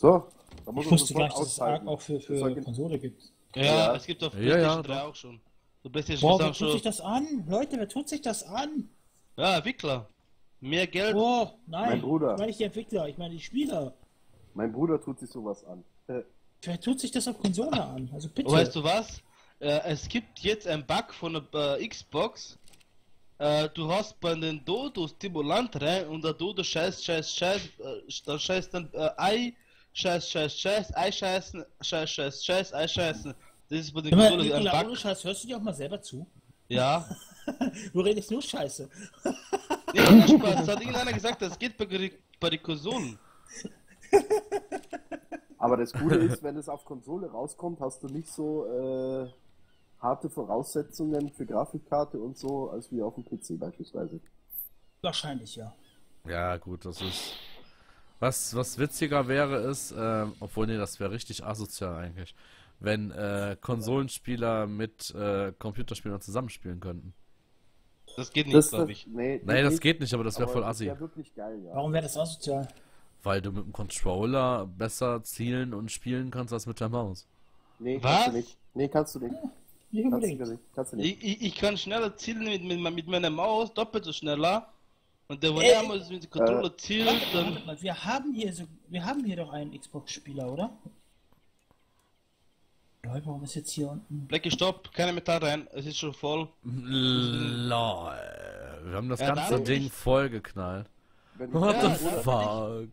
So, da muss ich wusste gar nicht, dass es Ark auch für Konsole gibt. Ja, ja, es gibt auf Playstation 3 auch schon. So Boah, wer tut sich das an? Leute, wer tut sich das an? Ja, Entwickler. Mehr Geld. Boah, nein. Mein Bruder. Nein, nicht die Entwickler, ich meine die Spieler. Mein Bruder tut sich sowas an. Wer tut sich das auf Konsole an? Also bitte. Oh, weißt du was? Es gibt jetzt einen Bug von der Xbox. Du hast bei den Dodo Stimulant rein und der Dodo scheißt. Das ist bei den Konsolen ein Bug. Ohne Scheiß, hörst du dir auch mal selber zu? Ja. Du redest nur Scheiße. Nee, Spaß. Das hat irgendeiner gesagt, das geht bei den Konsolen. Aber das Gute ist, wenn es auf Konsole rauskommt, hast du nicht so harte Voraussetzungen für Grafikkarte und so, als wie auf dem PC beispielsweise. Wahrscheinlich, ja. Ja, gut, das ist... Was witziger wäre ist, obwohl, nee, das wäre richtig asozial eigentlich, wenn Konsolenspieler mit Computerspielern zusammenspielen könnten. Das geht nicht, glaube ich. Nee, das geht nicht, aber das wäre voll assi. Das wär wirklich geil, ja. Warum wäre das asozial? Weil du mit dem Controller besser zielen und spielen kannst als mit der Maus. Nee, kannst du nicht. Nee, kannst du nicht. Ja, kannst du nicht. Ich kann schneller zielen mit meiner Maus, doppelt so schneller. Und der wollte einmal mit dem Controller zielen. Warte, wir haben hier doch einen Xbox-Spieler, oder? Leute, warum ist jetzt hier unten? Blacky, stopp, keine Metall rein, es ist schon voll. Lol. Wir haben das ganze Ding vollgeknallt. What the fuck?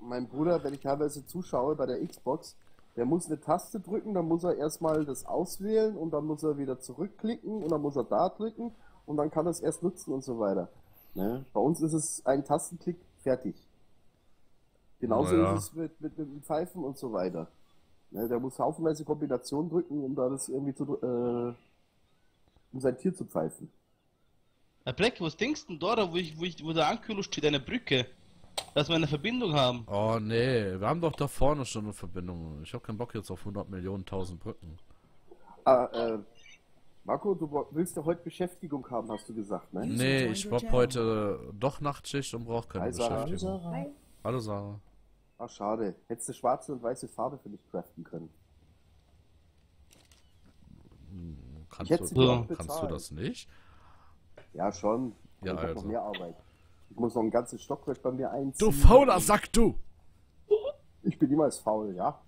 Mein Bruder, wenn ich teilweise zuschaue bei der Xbox, der muss eine Taste drücken, dann muss er erstmal das auswählen und dann muss er wieder zurückklicken und dann muss er da drücken und dann kann er es erst nutzen und so weiter. Ne? Bei uns ist es ein Tastenklick, fertig. Genauso ist es mit Pfeifen und so weiter. Ja, der muss haufenweise Kombinationen drücken, um da das irgendwie zu, um sein Tier zu pfeifen. Herr Black, was denkst du da, wo der Ankühler steht, eine Brücke? Dass wir eine Verbindung haben. Oh nee, wir haben doch da vorne schon eine Verbindung. Ich hab keinen Bock jetzt auf 100.000.000.000 Brücken. Marco, du willst ja heute Beschäftigung haben, hast du gesagt, ne? Nee, ich hab heute doch Nachtschicht und brauch keine Beschäftigung. Hallo Sarah. Ach, schade. Hättest du schwarze und weiße Farbe für mich craften können. Kannst du das nicht? Ja, schon. Ja, ich hab noch mehr Arbeit. Ich muss noch ein ganzes Stockwerk bei mir einziehen. Du fauler Sack, du! Ich bin niemals faul, ja?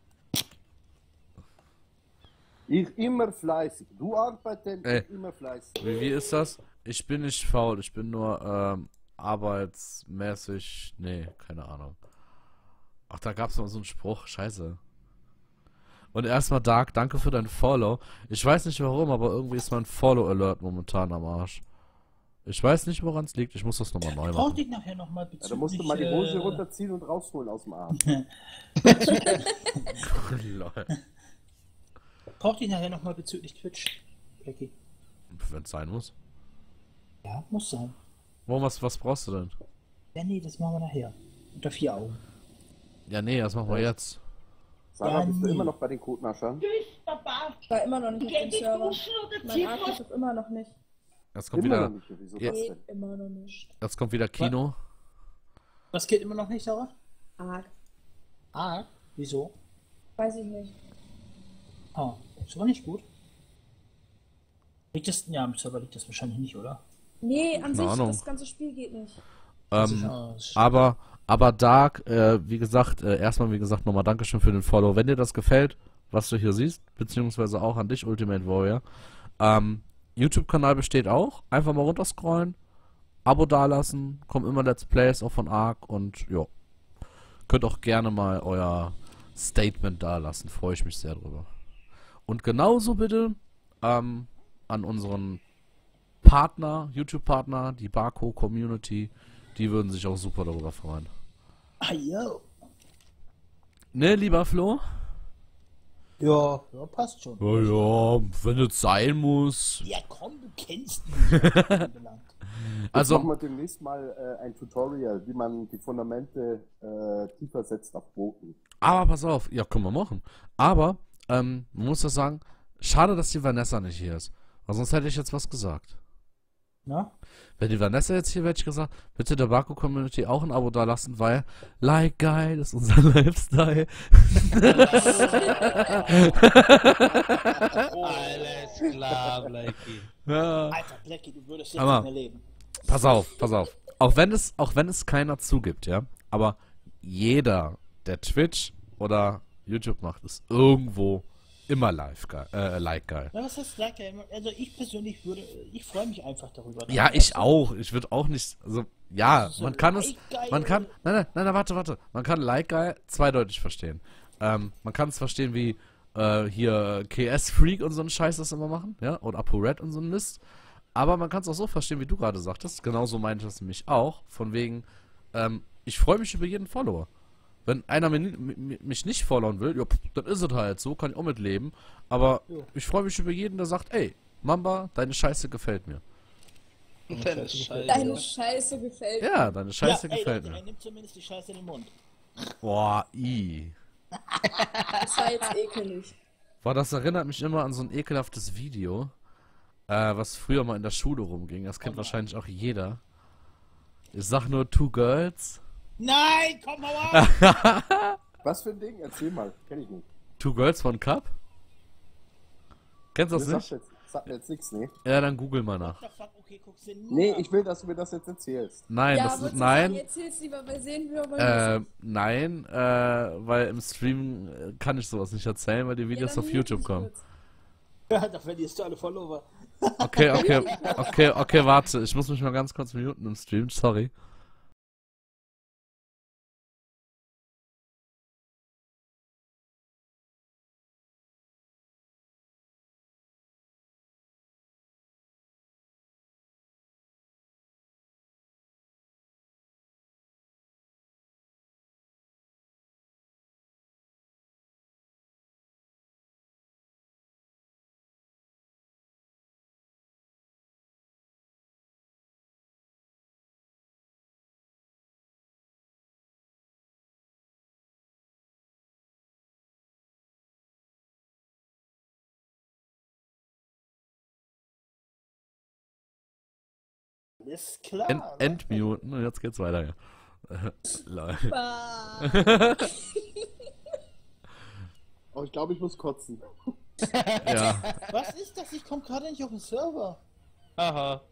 Ich immer fleißig. Du arbeitest immer fleißig. Wie ist das? Ich bin nicht faul. Ich bin nur arbeitsmäßig... Nee, keine Ahnung. Ach, da gab's mal so einen Spruch, scheiße. Und erstmal Dark, danke für dein Follow. Ich weiß nicht warum, aber irgendwie ist mein Follow-Alert momentan am Arsch. Ich weiß nicht, woran es liegt, ich muss das nochmal neu machen. Ich brauch dich nachher nochmal bezüglich... Ja, da musst du mal die Hose runterziehen und rausholen aus dem Arsch. Brauch dich nachher nochmal bezüglich Twitch, Blackie. Wenn's sein muss. Ja, muss sein. Warum, was brauchst du denn? Ja, nee, das machen wir nachher. Unter 4 Augen. Ja, nee, das machen wir jetzt. Sarah, bist du immer noch bei den Codenaschern? Tschüss, Papa. Ich war immer noch nicht auf dem Server. Mein Arsch ist immer noch nicht. Jetzt kommt wieder... Nee, immer noch nicht. Jetzt kommt wieder Kino. Was geht immer noch nicht, Sarah? Ark. Ark? Wieso? Weiß ich nicht. Ah, ist aber nicht gut. Liegt das... Ja, am Server liegt das wahrscheinlich nicht, oder? Nee, an sich, das ganze Spiel geht nicht. Aber Dark, wie gesagt, erstmal nochmal Dankeschön für den Follow. Wenn dir das gefällt, was du hier siehst, beziehungsweise auch an dich, Ultimate Warrior, YouTube-Kanal besteht auch. Einfach mal runterscrollen, Abo dalassen, kommen immer Let's Plays, auch von Ark und ja. Könnt auch gerne mal euer Statement dalassen, freue ich mich sehr drüber. Und genauso bitte an unseren Partner, YouTube-Partner, die Barco-Community, die würden sich auch super darüber freuen. Ah, yo. Ne, lieber Flo? Ja, ja, passt schon. Ja, wenn es sein muss. Ja, komm, du kennst mich. Also machen wir demnächst mal ein Tutorial, wie man die Fundamente tiefer setzt auf Boden. Aber pass auf, ja, können wir machen. Aber, man muss das sagen, schade, dass die Vanessa nicht hier ist. Weil sonst hätte ich jetzt was gesagt. Na? Wenn die Vanessa jetzt hier welche gesagt, bitte der Barco-Community auch ein Abo da lassen, weil like geil ist unser Lifestyle. Alles klar, Blackie. Ja. Alter, Blackie, du würdest jetzt nicht mehr leben. Pass auf, pass auf. Auch wenn es keiner zugibt, ja. Aber jeder, der Twitch oder YouTube macht, ist irgendwo immer like geil. Ja, was heißt like geil? Also ich persönlich würde, ich freue mich einfach darüber. Ja, ich auch. Ich würde auch nicht, also ja, man kann es, man kann, nein, warte. Man kann like geil zweideutig verstehen. Man kann es verstehen wie hier KS Freak und so ein Scheiß das immer machen, ja, und Apo Red und so ein Mist. Aber man kann es auch so verstehen, wie du gerade sagtest. Genauso meinte es mich auch. Von wegen, ich freue mich über jeden Follower. Wenn einer mich nicht followen will, ja, dann ist es halt so, kann ich auch mitleben. Aber ja, ich freue mich über jeden, der sagt, ey, Mamba, deine Scheiße gefällt mir. Deine Scheiße gefällt mir. Ja, deine Scheiße gefällt mir. Er nimmt zumindest die Scheiße in den Mund. Boah, ii. Das war jetzt ekelig. Boah, das erinnert mich immer an so ein ekelhaftes Video, was früher mal in der Schule rumging. Das kennt wahrscheinlich auch jeder. Ich sag nur Two Girls. Nein, komm mal auf! Was für ein Ding? Erzähl mal, kenn ich nicht. Two Girls, One Cup? Kennst du das nicht? Sag mir jetzt nichts, ne? Ja, dann google mal nach. Okay, nee, ich will, dass du mir das jetzt erzählst. Nein, ja, das ist... Nein, erzähl's lieber, weil sehen wir mal. Nein, weil im Stream kann ich sowas nicht erzählen, weil die Videos ja auf YouTube kommen. Ja, da verlierst du alle Follower. Okay, warte. Ich muss mich mal ganz kurz muten im Stream, sorry. Ist klar. Entmuten und jetzt geht's weiter. Ja. Oh, ich glaube, ich muss kotzen. Ja. Was ist das? Ich komme gerade nicht auf den Server. Haha.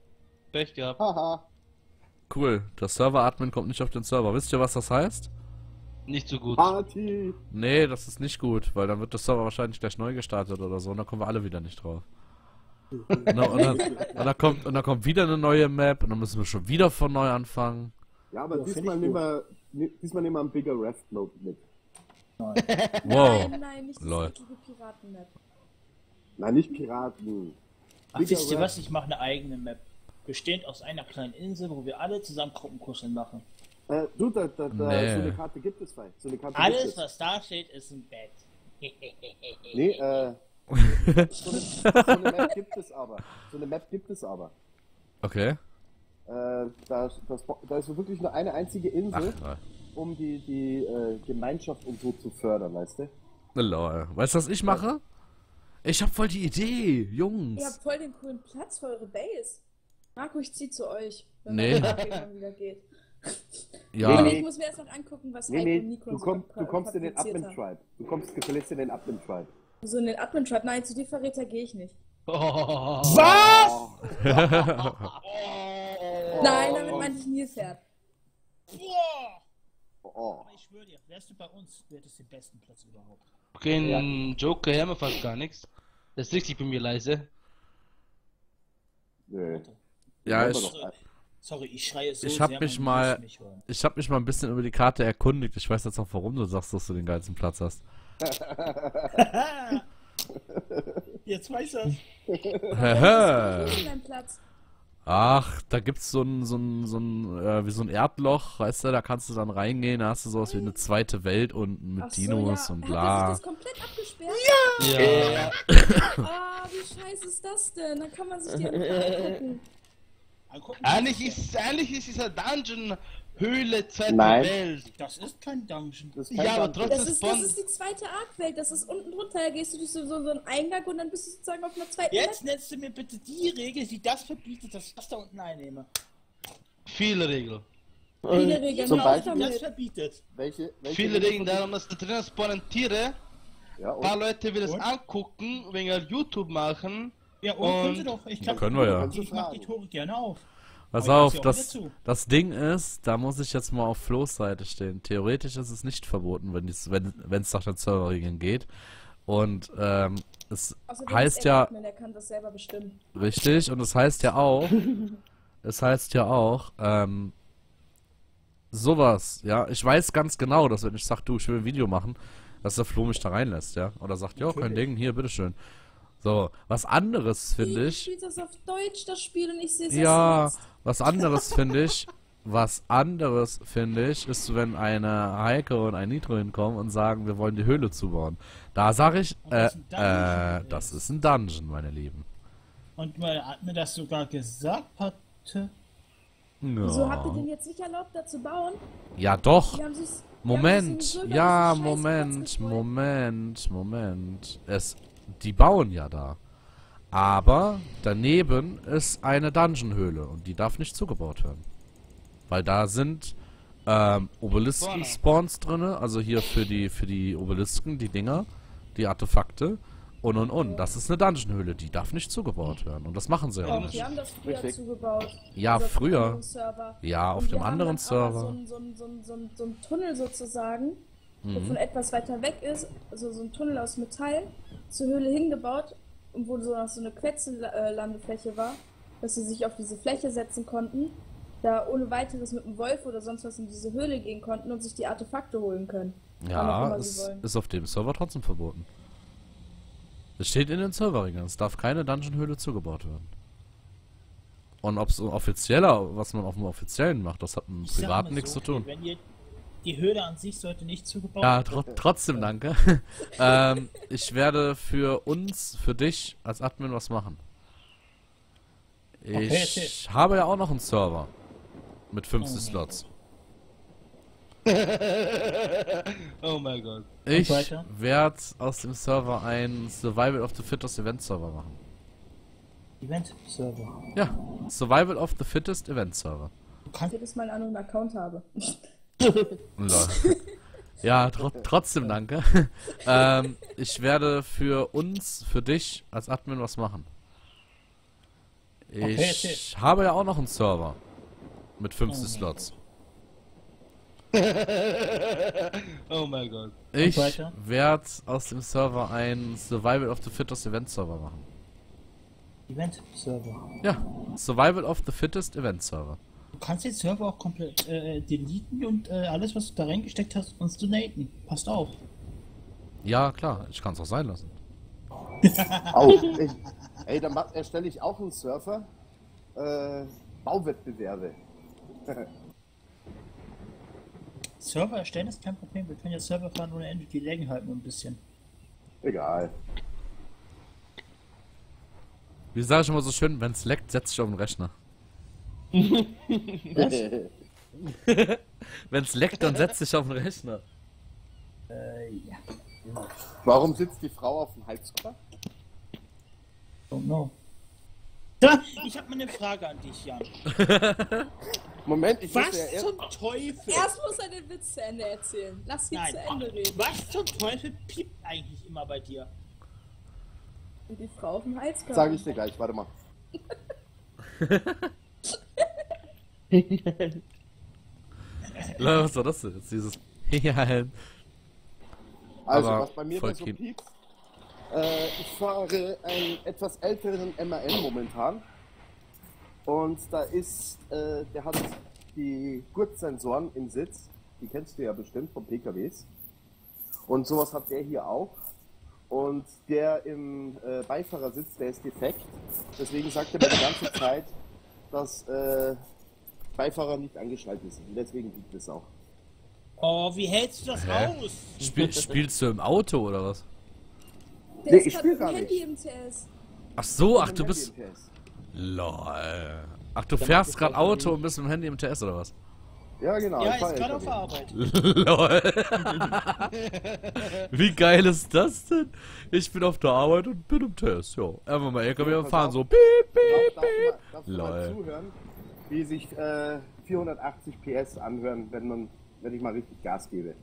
Pech gehabt. Haha. Cool. Der Server-Admin kommt nicht auf den Server. Wisst ihr, was das heißt? Nicht so gut. Party. Nee, das ist nicht gut, weil dann wird der Server wahrscheinlich gleich neu gestartet oder so und dann kommen wir alle wieder nicht drauf. Und dann kommt wieder eine neue Map und dann müssen wir schon wieder von neu anfangen. Ja, aber diesmal nehmen wir einen Bigger Raft Mode mit. Nein. Wow. Nein, nicht die Piraten Map. Nein, nicht Piraten. Ach, wisst ihr was? Ich mache eine eigene Map. Bestehend aus einer kleinen Insel, wo wir alle zusammen Gruppenkuscheln machen. Du, so eine Karte gibt es vielleicht. So eine Karte Alles, was da steht, ist ein Bett. Nee, so eine Map gibt es aber. Okay. Da ist wirklich nur eine einzige Insel, um die Gemeinschaft und so zu fördern, weißt du? Lol. Weißt du, was ich mache? Ich hab voll die Idee, Jungs. Ihr habt voll den coolen Platz für eure Base. Marco, ich zieh zu euch. Wenn wieder geht. Ja. Nee, ich muss mir erst noch angucken, was Heiko und Nico du kommst in den Admin-Tribe. Du kommst gefälligst in den Admin-Tribe. So in den Admin-Tribe? Nein, zu dir, Verräter, gehe ich nicht. Oh. Was? Oh. Nein, damit meinte ich Nilpferd. Oh. Aber ich schwöre dir, wärst du bei uns, hättest du den besten Platz überhaupt. Okay, ein Joker hören wir fast gar nichts. Das ist richtig bei mir leise. Nee. Ja, sorry, ich schreie so Ich hab mich mal ein bisschen über die Karte erkundigt. Ich weiß jetzt auch, warum du sagst, dass du den geilsten Platz hast. Jetzt weiß er's. Ach, da gibt's wie so ein Erdloch, weißt du, da kannst du dann reingehen, da hast du sowas wie eine zweite Welt unten mit Dinos und bla. Hat er sich das komplett abgesperrt? Ja! Ah, wie scheiße ist das denn? Dann kann man sich die angucken. Eigentlich ist dieser Dungeon Höhle, zweite Welt. Das ist kein Dungeon. Das ist kein Dungeon. Aber trotzdem das ist die zweite Ark-Welt. Das ist unten drunter. Da gehst du durch so einen Eingang und dann bist du sozusagen auf einer zweiten Welt. Jetzt nennst du mir bitte die Regel, die das verbietet, dass ich das da unten einnehme. Viele Regeln. Viele Regeln. Zum Beispiel, das verbietet. Welche viele Regeln darum, dass da drinnen spawnen Tiere. Ja, ein paar Leute will das angucken, wegen YouTube machen. Ja, und können wir ja. Ich mach die Tore gerne auf. Pass auf, das Ding ist, da muss ich jetzt mal auf Flo's Seite stehen. Theoretisch ist es nicht verboten, wenn es nach den Serverregeln geht. Und es heißt ja... Der kann das selber bestimmen. Richtig, und es heißt ja auch, sowas, ja. Ich weiß ganz genau, dass wenn ich sage, du, ich will ein Video machen, dass der Flo mich da reinlässt, ja. Oder sagt, ja, kein Ding, hier, bitteschön. So, was anderes finde ich. Du spielst das auf Deutsch, das Spiel, und ich sehe es ja. Was anderes finde ich. Ist, wenn eine Heike und ein Nitro hinkommen und sagen, wir wollen die Höhle zubauen. Da sage ich, das ist ein Dungeon, meine Lieben. Und weil Admin das sogar gesagt hatte. No. So habt ihr den jetzt nicht erlaubt, da zu bauen? Ja, doch. Moment. Die bauen ja da. Aber daneben ist eine Dungeon-Höhle und die darf nicht zugebaut werden. Weil da sind Obelisken-Spawns drin, also hier für die Obelisken, die Dinger, die Artefakte und. Das ist eine Dungeon-Höhle, die darf nicht zugebaut werden. Und das machen sie ja auch nicht. Die haben das früher zugebaut. Ja, früher. Ja, auf dem anderen Server. So ein Tunnel sozusagen, wovon etwas weiter weg ist, also so ein Tunnel aus Metall, zur Höhle hingebaut, und wo so eine Quetzellandefläche war, dass sie sich auf diese Fläche setzen konnten, da ohne weiteres mit einem Wolf oder sonst was in diese Höhle gehen konnten und sich die Artefakte holen können. Ja, das ist auf dem Server trotzdem verboten. Es steht in den Serverregeln, es darf keine Dungeon-Höhle zugebaut werden. Und ob es was man auf dem Offiziellen macht, das hat mit dem Privaten nichts zu tun. Die Höhle an sich sollte nicht zugebaut werden. Ja, trotzdem danke. Ich werde für dich als Admin was machen. Ich habe ja auch noch einen Server. Mit 50 Slots. Oh mein Gott. Ich werde aus dem Server einen Survival of the Fittest Event Server machen. Event Server? Ja, Survival of the Fittest Event Server. Kannst du das mal an einen Account haben? Ja, trotzdem danke. Ich werde für dich als Admin was machen. Ich habe ja auch noch einen Server. Mit 50 Slots. Oh mein Gott. Ich werde aus dem Server einen Survival of the Fittest Event Server machen. Event Server? Ja, Survival of the Fittest Event Server. Du kannst den Server auch komplett deleten und alles, was du da reingesteckt hast, uns donaten. Passt auf. Ja, klar. Ich kann es auch sein lassen. Ey, dann erstelle ich auch einen Server. Bauwettbewerbe. Server erstellen ist kein Problem. Wir können ja Server fahren ohne Ende. Die Längen halt nur ein bisschen. Egal. Wie sage ich immer so schön, wenn es leckt, setz dich auf den Rechner. Wenn's leckt, dann setzt sich auf den Rechner. Ja. Warum sitzt die Frau auf dem Heizkörper? Oh no. Ich hab mal eine Frage an dich, Jan. Moment, ich muss ja erst... Was zum Teufel? Erst muss er den Witz zu Ende erzählen. Lass ihn zu Ende reden. Was zum Teufel piept eigentlich immer bei dir? Und die Frau auf dem Heizkörper. Sag ich dir gleich, warte mal. Was war das denn jetzt? Dieses Also, was bei mir so piekt, ich fahre einen etwas älteren MRL momentan. Und da ist, der hat die Gurtsensoren im Sitz. Die kennst du ja bestimmt vom PKWs. Und sowas hat der hier auch. Und der im Beifahrersitz, der ist defekt. Deswegen sagt er mir die ganze Zeit, dass Beifahrer nicht angeschaltet sind. Deswegen gibt es auch. Oh, wie hältst du das aus? Spielst du im Auto oder was? Nee, ich spiel gar nicht. Im TS. Ach so, ach du bist... LOL. Ach, du fährst gerade Auto und bist mit dem Handy im TS oder was? Ja, genau. Ja, ich ist gerade auf der Arbeit. LOL. Wie geil ist das denn? Ich bin auf der Arbeit und bin im Test. Ja, einfach mal LKW fahren, so piep, piep, piep. Darf mal zuhören, wie sich 480 PS anhören, wenn ich mal richtig Gas gebe.